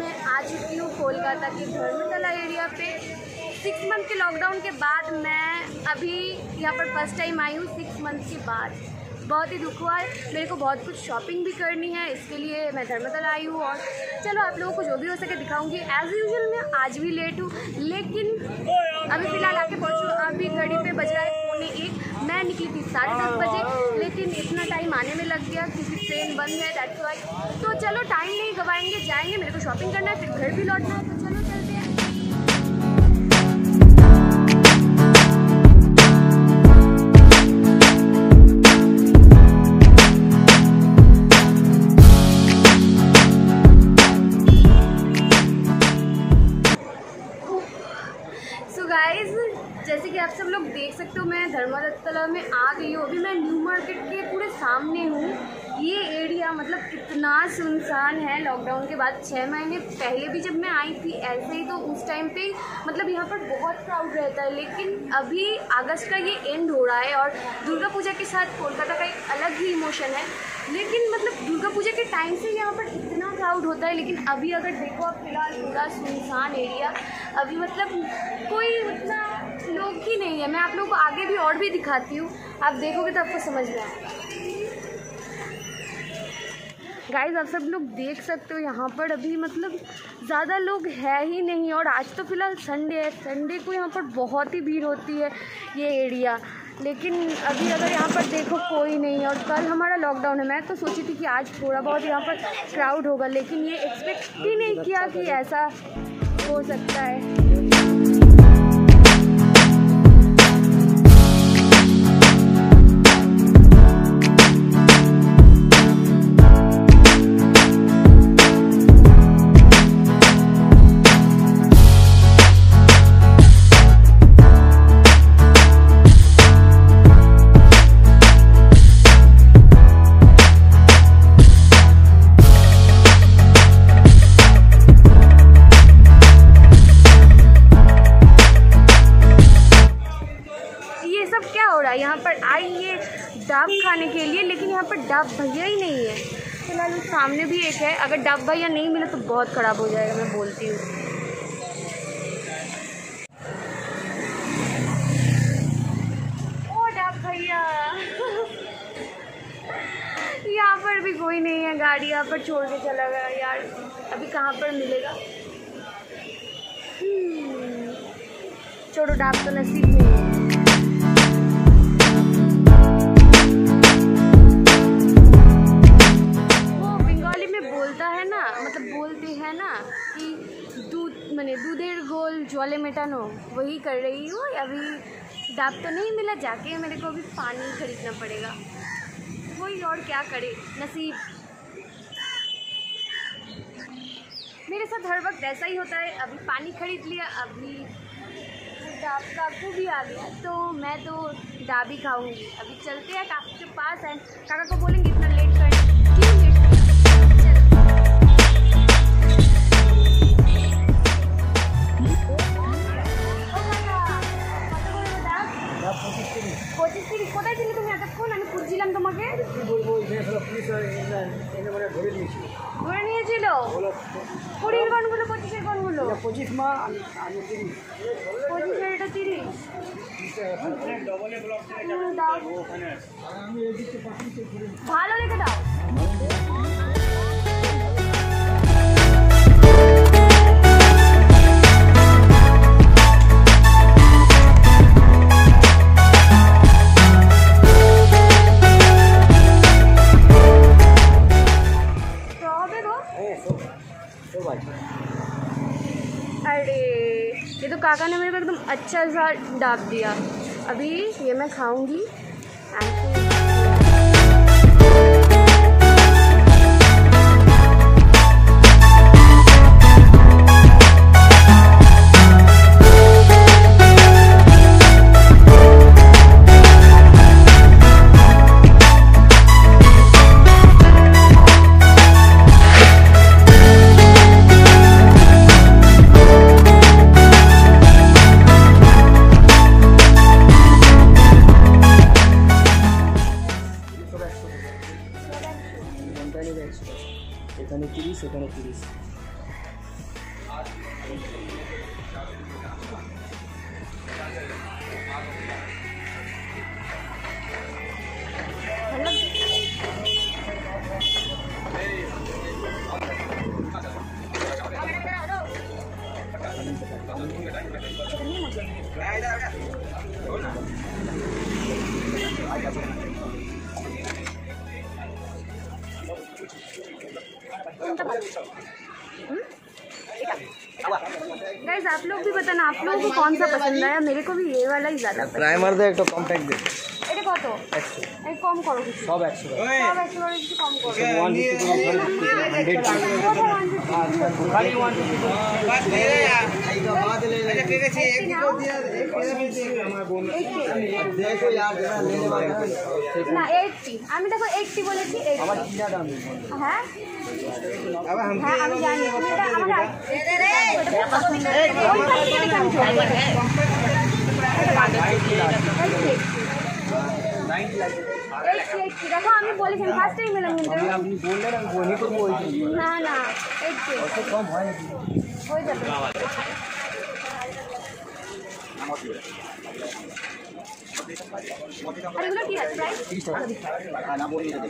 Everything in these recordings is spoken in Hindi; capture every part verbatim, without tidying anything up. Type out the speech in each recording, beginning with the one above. मैं आ चुकी हूँ कोलकाता के धर्मतला एरिया पे। सिक्स मंथ के लॉकडाउन के बाद मैं अभी यहाँ पर फर्स्ट टाइम आई हूँ सिक्स मंथ के बाद। बहुत ही दुख हुआ है, मेरे को बहुत कुछ शॉपिंग भी करनी है, इसके लिए मैं धर्मतला आई हूँ। और चलो आप लोगों को जो भी हो सके दिखाऊंगी। एज़ यूजुअल मैं आज भी लेट हूँ, लेकिन अभी फ़िलहाल आके पहुँचूँ। अभी घड़ी पे बज रहा है एक, मैं निकली थी साढ़े दस बजे, लेकिन इतना टाइम आने में लग गया क्योंकि ट्रेन बंद है, दैट्स व्हाई। तो चलो टाइम नहीं गवाएंगे, जाएंगे, मेरे को शॉपिंग करना है, फिर घर भी लौटना है। तो चलो चलते हैं। जैसे कि आप सब लोग देख सकते हो, मैं धर्मतला में आ गई हूँ। अभी मैं न्यू मार्केट के पूरे सामने हूँ। ये एरिया मतलब कितना सुनसान है। लॉकडाउन के बाद छः महीने पहले भी जब मैं आई थी ऐसे ही, तो उस टाइम पे मतलब यहाँ पर बहुत क्राउड रहता है, लेकिन अभी अगस्त का ये एंड हो रहा है। और दुर्गा पूजा के साथ कोलकाता का एक अलग ही इमोशन है, लेकिन मतलब दुर्गा पूजा के टाइम से यहाँ पर इतना क्राउड होता है, लेकिन अभी अगर देखो आप फिलहाल पूरा सुनसान एरिया, अभी मतलब कोई उतना लोग ही नहीं है। मैं आप लोगों को आगे भी और भी दिखाती हूँ, आप देखोगे तो आपको समझ में आएगा। गाइस आप सब लोग देख सकते हो यहाँ पर अभी मतलब ज़्यादा लोग है ही नहीं। और आज तो फिलहाल संडे है, संडे को यहाँ पर बहुत ही भीड़ होती है ये एरिया, लेकिन अभी अगर यहाँ पर देखो कोई नहीं। और कल हमारा लॉकडाउन है, मैं तो सोची थी कि आज थोड़ा बहुत यहाँ पर क्राउड होगा, लेकिन ये एक्सपेक्ट ही नहीं किया कि ऐसा हो सकता है। यहाँ पर आई ये डब खाने के लिए, लेकिन यहाँ पर डब भैया ही नहीं है। फिलहाल तो सामने भी एक है, अगर डब भैया नहीं मिला तो बहुत ख़राब हो जाएगा, मैं बोलती हूँ। ओ डब भैया यहाँ पर भी कोई नहीं है, गाड़ी यहाँ पर छोड़ के चला गया यार, अभी कहाँ पर मिलेगा। छोड़ो, डब तो नसीब नहीं है। मैंने दूधेर गोल ज्वाले मेटानो वही कर रही हूँ। अभी डाब तो नहीं मिला, जाके मेरे को अभी पानी खरीदना पड़ेगा, वही और क्या करे, नसीब। मेरे साथ हर वक्त ऐसा ही होता है। अभी पानी खरीद लिया, अभी डाब काकू भी आ गया, तो मैं तो डाब ही खाऊंगी। अभी चलते हैं काकू के पास, एंड काका को बोलेंगे इतना लेट करना क्यों लेट करना। ভালো লেগে দাও। अरे ये तो काका ने मेरे को एकदम अच्छा सा डाब दिया, अभी ये मैं खाऊंगी। गाइस आप लोग भी बताना आप लोगों को कौन सा पसंद आया। मेरे को भी ये वाला ही ज्यादा पसंद। प्राइमर दे एक तो कांटेक्ट दे एटा কত एक कम करो কিছু সব एक सौ সব एक सौ কিছু কম করো सौ खाली एक सौ बस ले यार बाद ले ले के के एक को दिया एक पैसा भी दे हमारा बोनस देखो यार जरा लेने वाला ना अस्सी আমি দেখো अस्सी বলেছি अस्सी আমার কিনা দাম হ্যাঁ अब हम हम जाने मेरा हमारा दे दे एक नाइन लाख देखो আমি বলেছিলাম ফার্স্ট টাইম এলাম কিন্তু আপনি বললেন আমি বলি তো বলছি না না एक से कम হয় নাকি হয়ে যাবে আর এগুলো কি আছে প্রাইস तीस না বলি না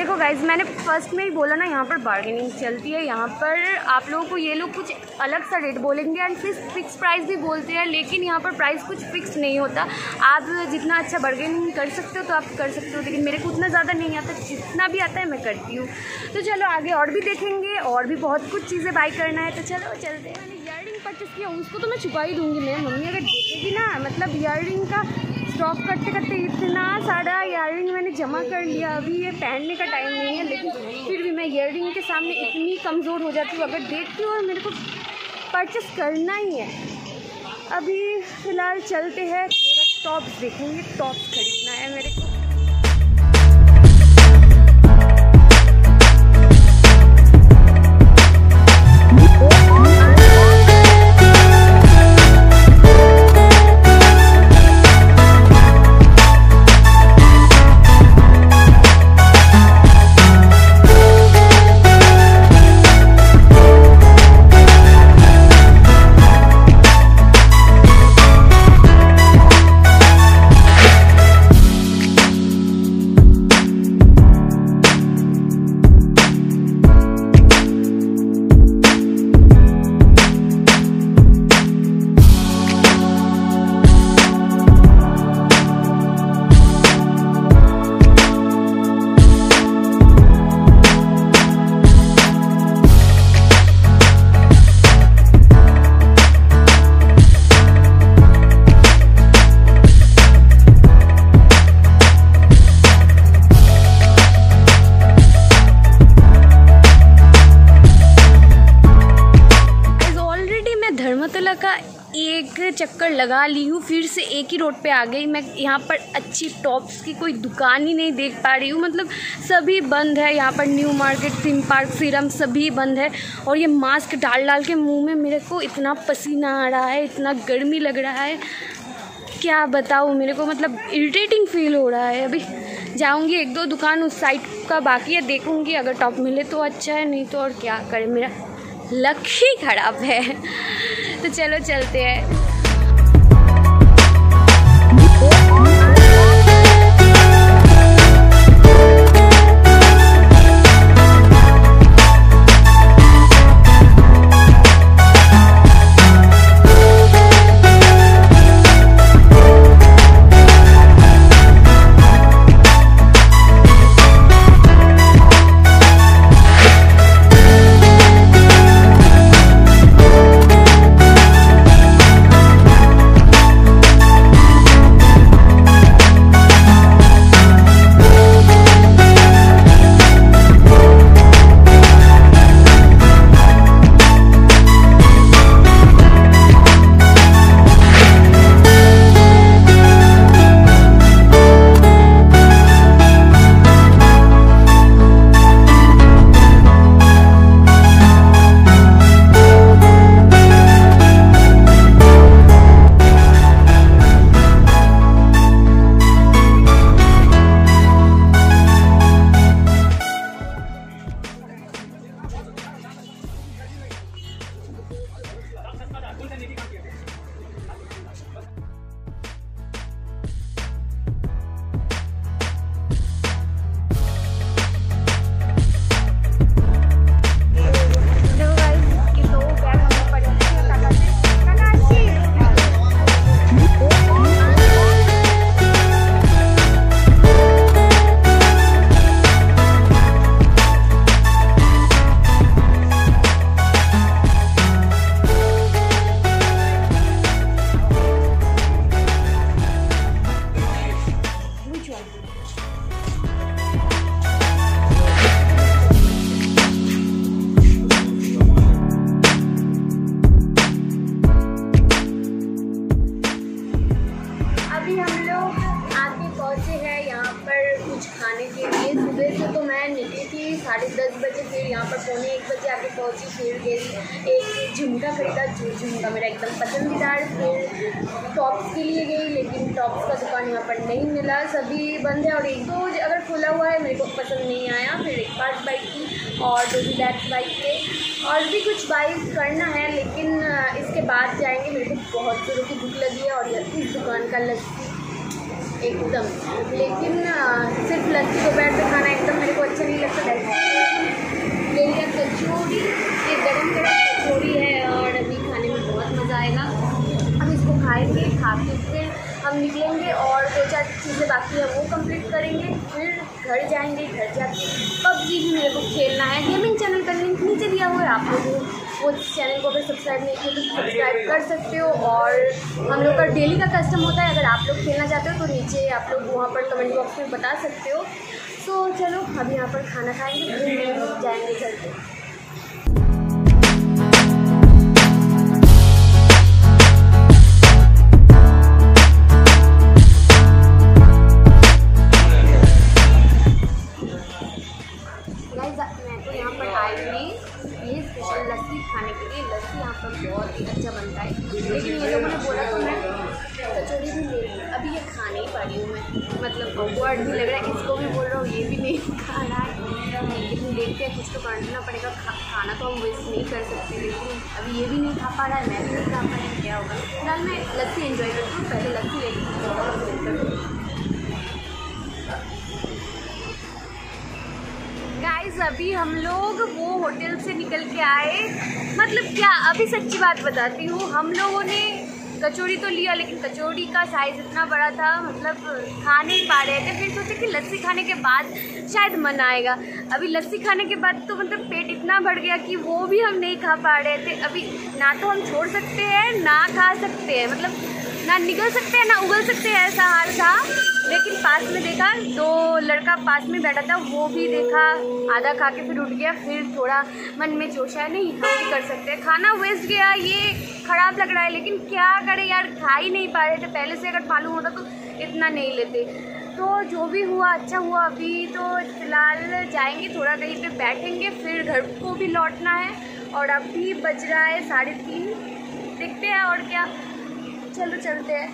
देखो गाइज़ मैंने फर्स्ट में ही बोला ना यहाँ पर बार्गेनिंग चलती है। यहाँ पर आप लोगों को ये लोग कुछ अलग सा रेट बोलेंगे एंड फिर फिक्स प्राइस भी बोलते हैं, लेकिन यहाँ पर प्राइस कुछ फिक्स नहीं होता। आप जितना अच्छा बार्गेनिंग कर सकते हो तो आप कर सकते हो, लेकिन मेरे को उतना ज़्यादा नहीं आता, जितना भी आता है मैं करती हूँ। तो चलो आगे और भी देखेंगे, और भी बहुत कुछ चीज़ें बाई करना है, तो चलो चलते हैं। मैंने ईयर रिंग परचेज़ किया, उसको तो मैं छुपा ही दूँगी। मेरी मम्मी अगर देखेगी ना, मतलब ईयर रिंग का स्टॉक करते करते इतना सारा ईयर रिंग मैंने जमा कर लिया। अभी ये पहनने का टाइम नहीं है, लेकिन फिर भी मैं ईयर रिंग के सामने इतनी कमज़ोर हो जाती हूँ। अगर देखती हूँ और मेरे को परचेस करना ही है। अभी फ़िलहाल चलते हैं, थोड़ा टॉप्स देखेंगे, टॉप्स खरीदना है मेरे को। धर्मतला का एक चक्कर लगा ली हूँ, फिर से एक ही रोड पे आ गई मैं। यहाँ पर अच्छी टॉप्स की कोई दुकान ही नहीं देख पा रही हूँ, मतलब सभी बंद है। यहाँ पर न्यू मार्केट, सिम पार्क, सीरम सभी बंद है। और ये मास्क डाल डाल के मुंह में मेरे को इतना पसीना आ रहा है, इतना गर्मी लग रहा है, क्या बताऊँ। मेरे को मतलब इरिटेटिंग फील हो रहा है। अभी जाऊँगी एक दो दुकान उस साइड का बाकी है, देखूँगी अगर टॉप मिले तो अच्छा है, नहीं तो और क्या करें, मेरा लक ही खराब है। तो चलो चलते हैं। खाने के लिए। सुबह से तो मैं निकली थी साढ़े दस बजे, फिर यहाँ पर पौने एक बजे आके पहुँची, फिर गई एक झुमका खरीदा, झुमका मेरा एकदम पसंदीदार। फिर टॉप्स के लिए गई, लेकिन टॉप्स का दुकान यहाँ पर नहीं मिला, सभी बंद है और एक दो अगर खुला हुआ है मेरे को पसंद नहीं आया। फिर एक पार्ट बाइक की और दो भी बैक बाइक के और भी कुछ बाइक करना है, लेकिन इसके बाद जाएंगे। मेरे को बहुत जोरों की भूख लगी है और इस दुकान का लस्सी एकदम, लेकिन सिर्फ लस्सी दोपहर में खाना एकदम मेरे को अच्छा नहीं लगता है। ले लिया कचौड़ी, ये गरम गरम कचौड़ी है और अभी खाने में बहुत मज़ा आएगा। हम इसको खाएंगे, खा के फिर हम निकलेंगे और दो चार चीज़ें बाकी हैं वो कंप्लीट करेंगे, फिर घर जाएंगे। घर जाके पबजी भी मेरे को खेलना है। गेमिंग चैनल का लिंक नीचे दिया हुआ है, आप लोग वो चैनल को अगर सब्सक्राइब नहीं किया तो सब्सक्राइब कर सकते हो। और हम लोग का डेली का कस्टम होता है, अगर आप लोग खेलना चाहते हो तो नीचे आप लोग वहाँ पर कमेंट बॉक्स में बता सकते हो। तो चलो हम यहाँ पर खाना खाएंगे, फिर जाएंगे घर पे। ये भी नहीं खा पा रहा है, मैं भी नहीं खा पा रहा है, क्या होगा। फिलहाल मैं लस्सी एंजॉय करती हूँ, पहले लस्सी ले लेती। गाइस अभी हम लोग वो होटल से निकल के आए, मतलब क्या अभी सच्ची बात बताती हूँ, हम लोगों ने कचौड़ी तो लिया लेकिन कचौड़ी का साइज़ इतना बड़ा था, मतलब खा नहीं पा रहे थे। फिर सोचे कि लस्सी खाने के बाद शायद मन आएगा। अभी लस्सी खाने के बाद तो मतलब पेट इतना बढ़ गया कि वो भी हम नहीं खा पा रहे थे। अभी ना तो हम छोड़ सकते हैं ना खा सकते हैं, मतलब ना निकल सकते हैं ना उगल सकते हैं, ऐसा हाल था। लेकिन पास में देखा तो लड़का पास में बैठा था, वो भी देखा आधा खा के फिर उठ गया। फिर थोड़ा मन में जोश है, नहीं हम भी कर सकते हैं। खाना वेस्ट गया, ये ख़राब लग रहा है, लेकिन क्या करें यार, खा ही नहीं पा रहे थे। पहले से अगर मालूम होता तो इतना नहीं लेते। तो जो भी हुआ अच्छा हुआ। अभी तो फिलहाल जाएंगे, थोड़ा कहीं पे बैठेंगे, फिर घर को भी लौटना है। और अभी बज रहा है साढ़े तीन, देखते हैं और क्या। चलो चलते हैं।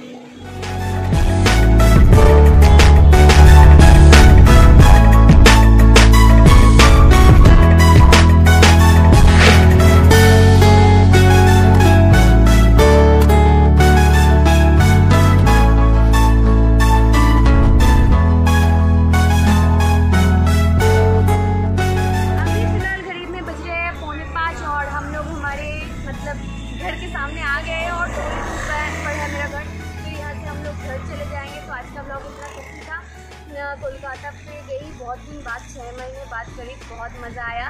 कोलकाता पे गई बहुत दिन बाद, छः महीने बाद करीब, बहुत मज़ा आया।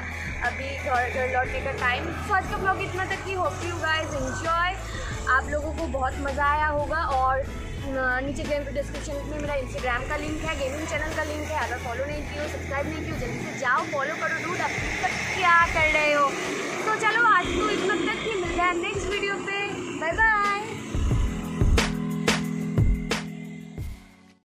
अभी घर घर लौटने का टाइम। तो आज का ब्लॉग इतना तक ही। होप यू गाइस एंजॉय, आप लोगों को बहुत मज़ा आया होगा। और नीचे गेम डिस्क्रिप्शन में मेरा इंस्टाग्राम का लिंक है, गेमिंग चैनल का लिंक है। अगर फॉलो नहीं किया हो, सब्सक्राइब नहीं किया हो, जल्दी से जाओ फॉलो करो। डूड अब तक क्या कर रहे हो।